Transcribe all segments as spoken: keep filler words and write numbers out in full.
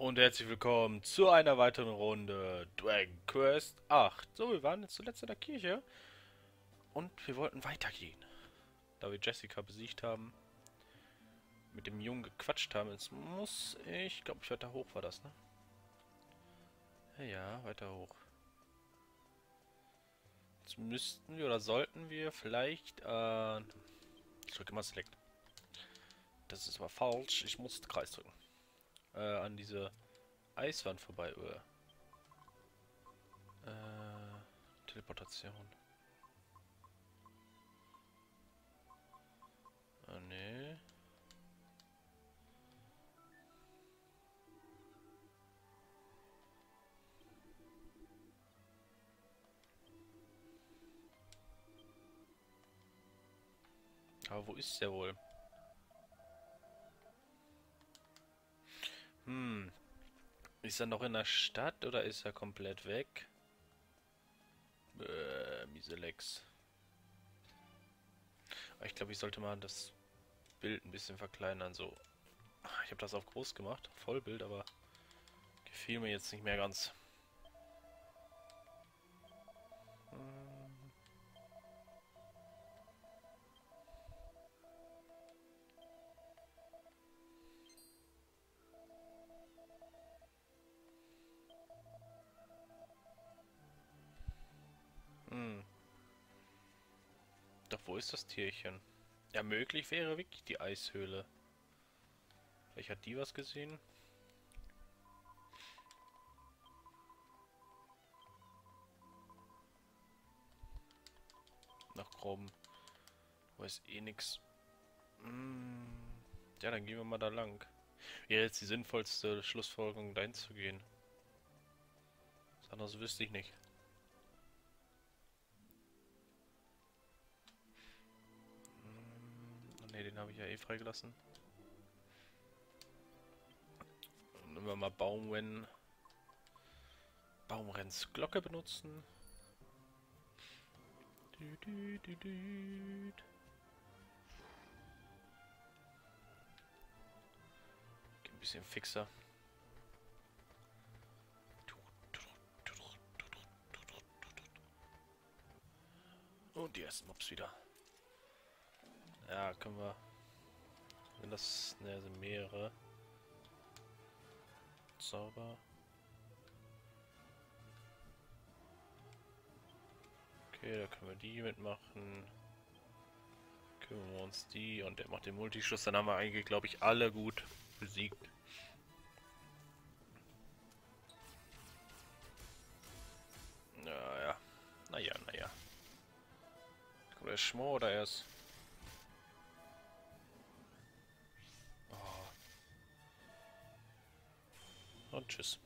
Und herzlich willkommen zu einer weiteren Runde Dragon Quest acht. So, wir waren jetzt zuletzt in der Kirche und wir wollten weitergehen. Da wir Jessica besiegt haben, mit dem Jungen gequatscht haben, jetzt muss ich, glaube ich, weiter hoch war das, ne? Ja, ja, weiter hoch. Jetzt müssten wir oder sollten wir vielleicht, äh, ich drücke immer Select. Das ist aber falsch, ich muss Kreis drücken. Äh, an diese Eiswand vorbei, oder? Äh, Teleportation. Ah, ne. Aber wo ist der wohl? Hm. Ist er noch in der Stadt oder ist er komplett weg? Äh, miese Lex. Ich glaube, ich sollte mal das Bild ein bisschen verkleinern. So. Ich habe das auf groß gemacht. Vollbild, aber gefiel mir jetzt nicht mehr ganz. Wo ist das Tierchen? Ja, möglich wäre wirklich die Eishöhle. Vielleicht hat die was gesehen. Nach Groben. Weiß eh nix. Hm. Ja, dann gehen wir mal da lang. Wäre jetzt die sinnvollste Schlussfolgerung, dahin zu gehen. Was anderes wüsste ich nicht. Ne, den habe ich ja eh freigelassen. Nehmen wir mal Baumrennen. Baumrennsglocke benutzen. Du, du, du, du. Geh ein bisschen fixer. Und die ersten Mobs wieder. Ja, können wir. Wenn das. Ne, sind mehrere. Zauber. Okay, da können wir die mitmachen. Kümmern wir uns die. Und der macht den Multischuss. Dann haben wir eigentlich, glaube ich, alle gut besiegt. Naja. Naja, naja. Kommt der Schmo oder erst? Und tschüss.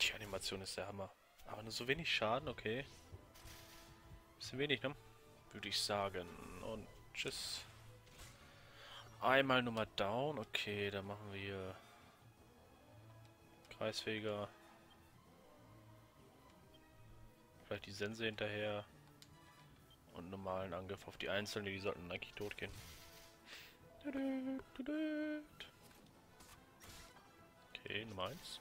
Die Animation ist der Hammer. Aber nur so wenig Schaden, okay. Bisschen wenig, ne? Würde ich sagen. Und tschüss. Einmal nochmal down. Okay, dann machen wir Kreisfeger. Vielleicht die Sense hinterher. Und normalen Angriff auf die Einzelnen. Die sollten eigentlich tot gehen. Okay, Nummer eins.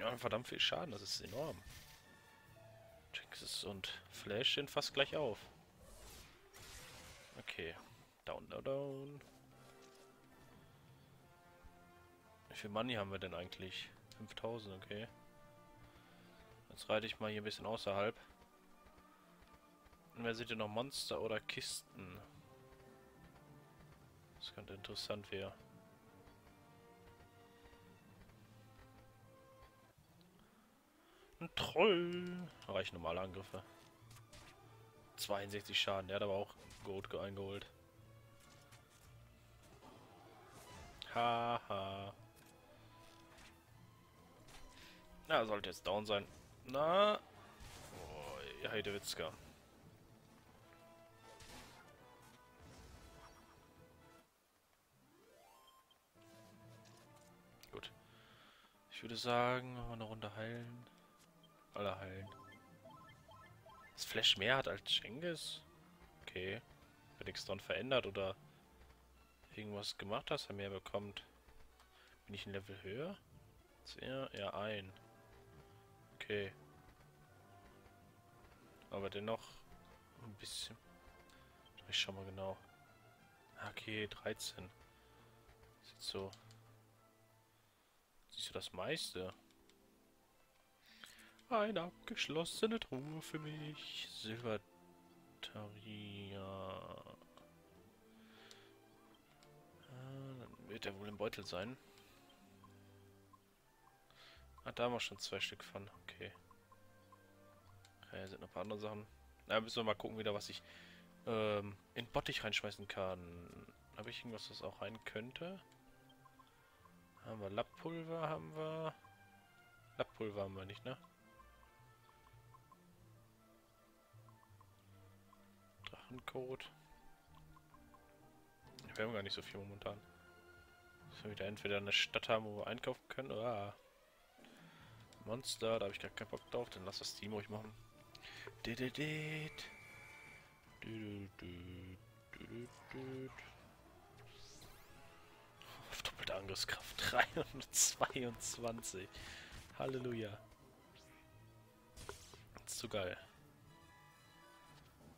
Ja, verdammt viel Schaden, das ist enorm. Jaxes und Flash sind fast gleich auf. Okay. Down, down, down. Wie viel Money haben wir denn eigentlich? fünftausend, okay. Jetzt reite ich mal hier ein bisschen außerhalb. Und wer seht ihr noch Monster oder Kisten? Das könnte interessant werden. Ein Troll. Reichen normale Angriffe. zweiundsechzig Schaden. Der hat aber auch Gold eingeholt. Haha. Ha. Na, sollte jetzt down sein. Na. Oh, Heidewitzka. Gut. Ich würde sagen, machen wir eine Runde heilen. Alle heilen. Das Flash mehr hat als Cengiz? Okay. Wird nichts dran verändert oder irgendwas gemacht, dass er mehr bekommt. Bin ich ein Level höher? Ist er? Ja, ein. Okay. Aber dennoch ein bisschen. Ich schau mal genau. Okay, dreizehn. Ist jetzt so. Siehst du das meiste? Eine abgeschlossene Truhe für mich. Silbertaria. Äh, dann wird er wohl im Beutel sein. Ah, da haben wir schon zwei Stück von. Okay. Okay, sind noch ein paar andere Sachen. Na, müssen wir mal gucken wieder, was ich ähm, in den Bottich reinschmeißen kann. Habe ich irgendwas, was auch rein könnte? Haben wir Lapppulver, haben wir... Lapppulver haben wir nicht, ne? Drachenkot. Wir haben gar nicht so viel momentan. Dass wir wieder entweder eine Stadt haben, wo wir einkaufen können. Ah. Monster, da habe ich gar keinen Bock drauf, dann lass das Team ruhig machen. Auf doppelte Angriffskraft dreihundertzweiundzwanzig. Halleluja. Das ist zu geil.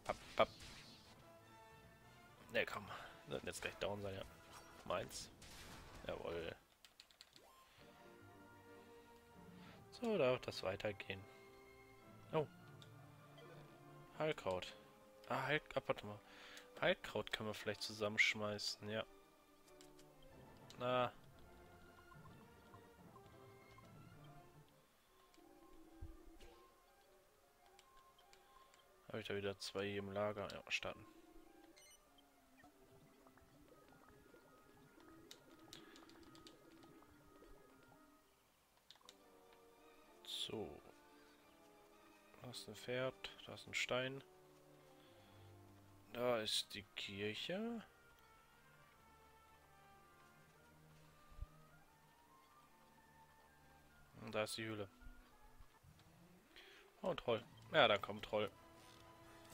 Papp, papp. Ne, komm. Wir sollten jetzt gleich down sein, ja. Meins. Jawohl. So, da wird das weitergehen. Oh. Heilkraut. Ah, Heil... Ah, warte mal. Heilkraut können wir vielleicht zusammenschmeißen, ja. Na. Habe ich da wieder zwei hier im Lager? Ja, starten. So. Da ist ein Pferd, da ist ein Stein. Da ist die Kirche. Und da ist die Höhle. Oh, Troll. Ja, da kommt Troll.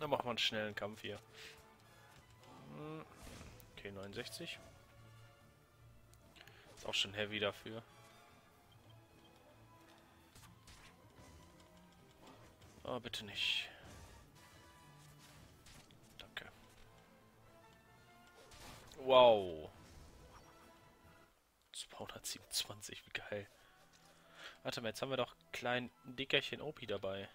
Dann machen wir einen schnellen Kampf hier. Okay, neunundsechzig. Ist auch schon heavy dafür. Oh, bitte nicht. Danke. Wow. zweihundertsiebenundzwanzig, wie geil. Warte mal, jetzt haben wir doch klein Dickerchen Opi dabei.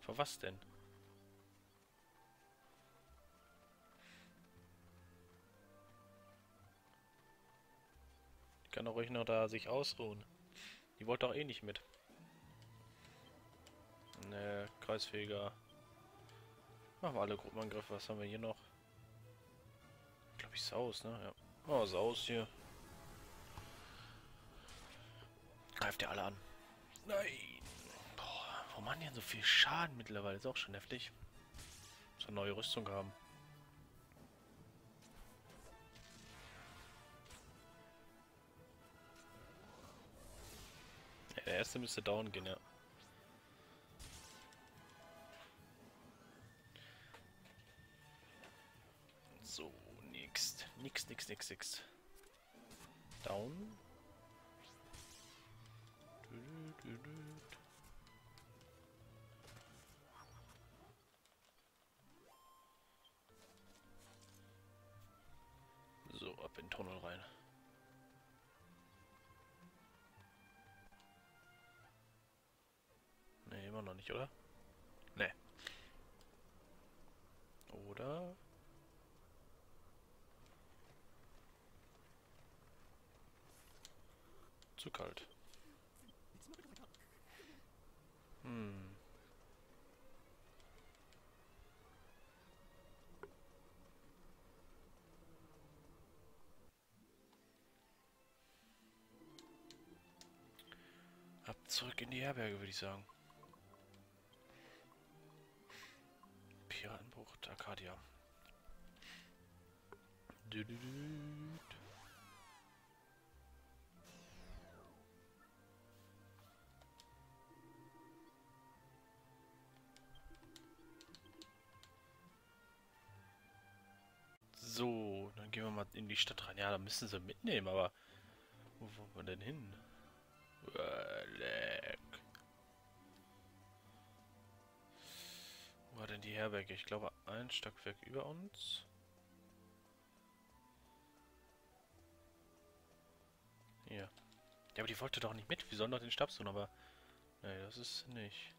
Vor was denn? Die kann doch ruhig noch da sich ausruhen. Die wollte doch eh nicht mit. Ne, Kreisfeger. Machen wir alle Gruppenangriffe. Was haben wir hier noch? Glaube ich Saus, ne? Ja. Oh, Saus hier. Greift ja alle an. Nein! Oh Mann, die haben so viel Schaden mittlerweile. Ist auch schon heftig. So eine neue Rüstung haben. Ja, der erste müsste down gehen, ja. So, nix. Nix, nix, nix, nix. Down. Du, du, du, du. So, ab in den Tunnel rein. Ne, immer noch nicht, oder? Ne. Oder? Zu kalt. Hm. Ab zurück in die Herberge, würde ich sagen. Piratenbucht, Arcadia. Du, du, du, du. gehen wir mal in die Stadt rein. Ja, da müssen sie mitnehmen, aber wo wollen wir denn hin? Wo war denn die Herberge? Ich glaube, ein Stockwerk über uns. Ja. Ja, aber die wollte doch nicht mit. Wir sollen doch den Stab suchen, aber... Nee, das ist nicht.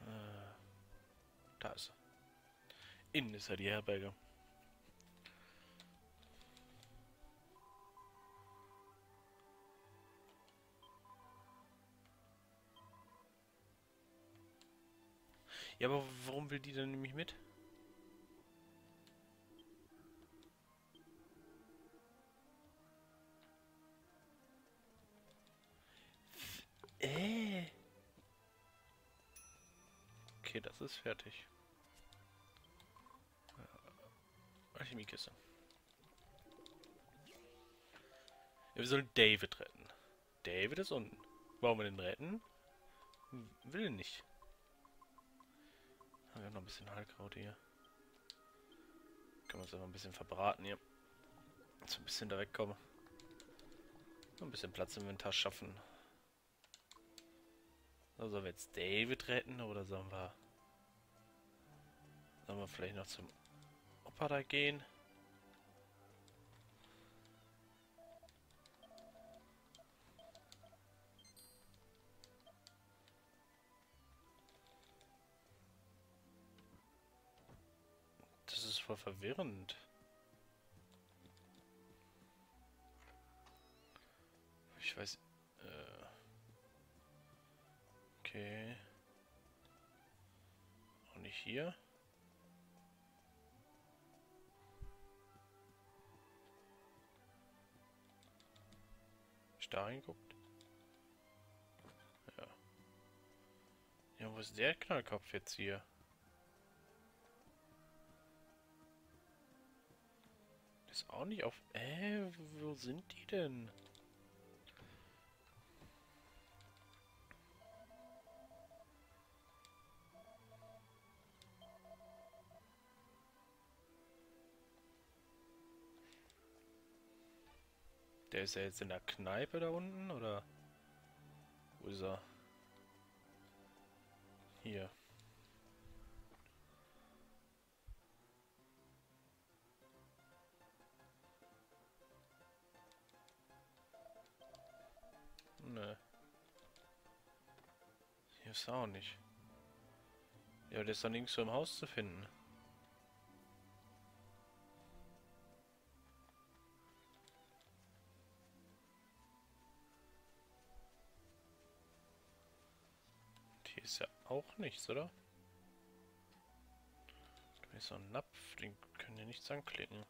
Äh, da ist er. Innen ist ja die Herberge. Ja, aber warum will die denn nämlich mit? Äh. Okay, das ist fertig. Alchemiekiste. Ja, wir sollen David retten. David ist unten. Wollen wir den retten? Will ihn nicht. Wir haben noch ein bisschen Heilkraut hier. Können wir uns aber ein bisschen verbraten hier. Dass wir ein bisschen da wegkommen. Noch ein bisschen Platz im Inventar schaffen. Also sollen wir jetzt David retten oder sollen wir... Sollen wir vielleicht noch zum Opa da gehen? Voll verwirrend. Ich weiß... Äh okay. Auch nicht hier. Ich da reinguckt. Ja. Ja, wo ist der Knallkopf jetzt hier? Auch nicht auf. Äh, wo sind die denn? Der ist ja jetzt in der Kneipe da unten, oder? Wo ist er? Hier. Hier ist er auch nicht. Ja, der ist dann nirgendwo im Haus zu finden. Und hier ist ja auch nichts, oder? Da ist so ein Napf, den können wir nichts anklicken.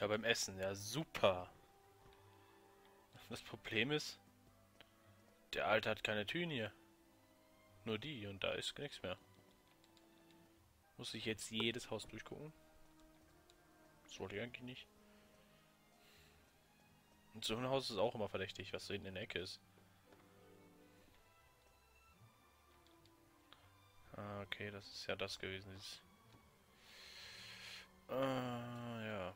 Ja, beim Essen. Ja, super. Das Problem ist, der Alte hat keine Tüten hier. Nur die und da ist nichts mehr. Muss ich jetzt jedes Haus durchgucken? Das wollte ich eigentlich nicht. Und so ein Haus ist auch immer verdächtig, was so hinten in der Ecke ist. Ah, okay, das ist ja das gewesen. Dieses ah, ja.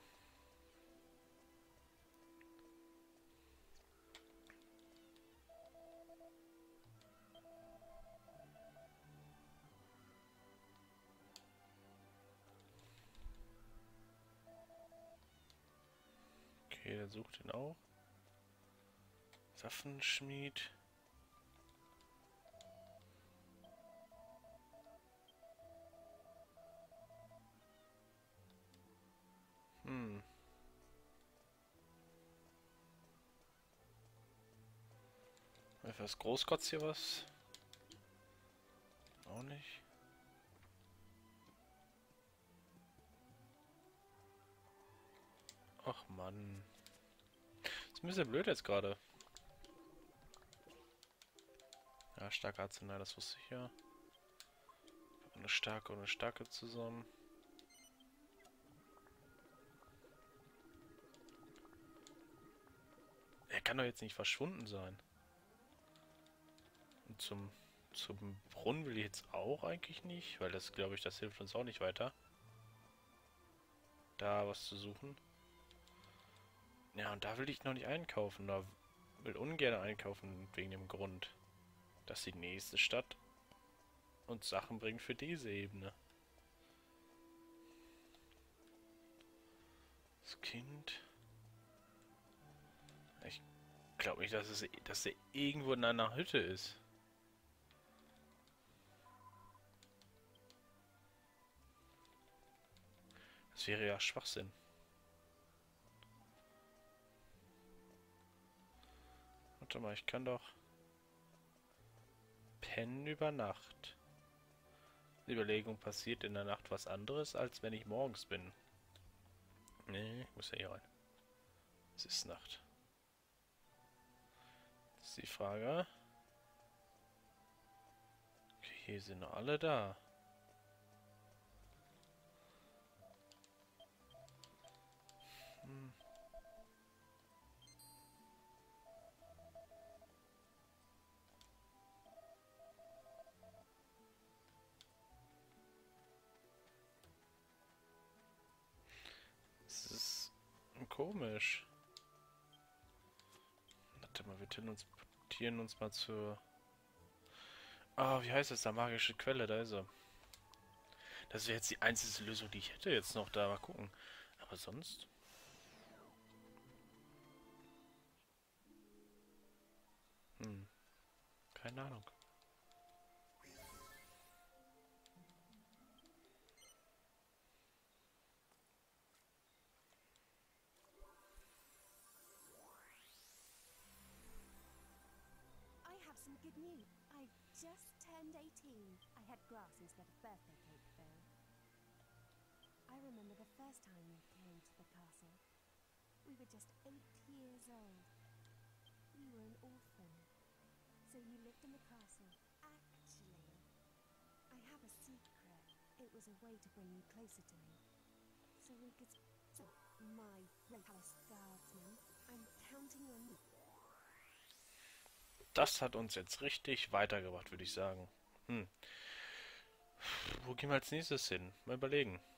Okay, der sucht ihn auch. Waffenschmied. Hm. Etwas Großkotz hier was? Auch nicht. Ach Mann. Ein bisschen blöd jetzt gerade. Ja, starke Arsenal, das wusste ich ja. Eine starke und eine starke zusammen. Er Der kann doch jetzt nicht verschwunden sein. Und zum, zum Brunnen will ich jetzt auch eigentlich nicht, weil das, glaube ich, das hilft uns auch nicht weiter. Da was zu suchen. Ja, und da will ich noch nicht einkaufen. Da will ungern einkaufen, wegen dem Grund, dass die nächste Stadt uns Sachen bringt für diese Ebene. Das Kind... Ich glaube nicht, dass es, dass er irgendwo in einer Hütte ist. Das wäre ja Schwachsinn. Warte mal, ich kann doch... Pennen über Nacht. Die Überlegung, passiert in der Nacht was anderes, als wenn ich morgens bin. Nee, ich muss ja hier rein. Es ist Nacht. Das ist die Frage. Okay, hier sind noch alle da. Hm. Das ist komisch. Warte mal, wir tieren uns, tieren uns mal zur... Ah, oh, wie heißt das da? Magische Quelle, da ist er. Das wäre jetzt die einzige Lösung, die ich hätte jetzt noch da. Mal gucken. Aber sonst... Hm. Keine Ahnung. Some good news. I just turned eighteen. I had grass instead of birthday cake, though. I remember the first time we came to the castle. We were just eight years old. You were an orphan. So you lived in the castle. Actually, I have a secret. It was a way to bring you closer to me. So we could stop my palace guardsman. I'm counting on you. Das hat uns jetzt richtig weitergebracht, würde ich sagen. Hm. Wo gehen wir als nächstes hin? Mal überlegen.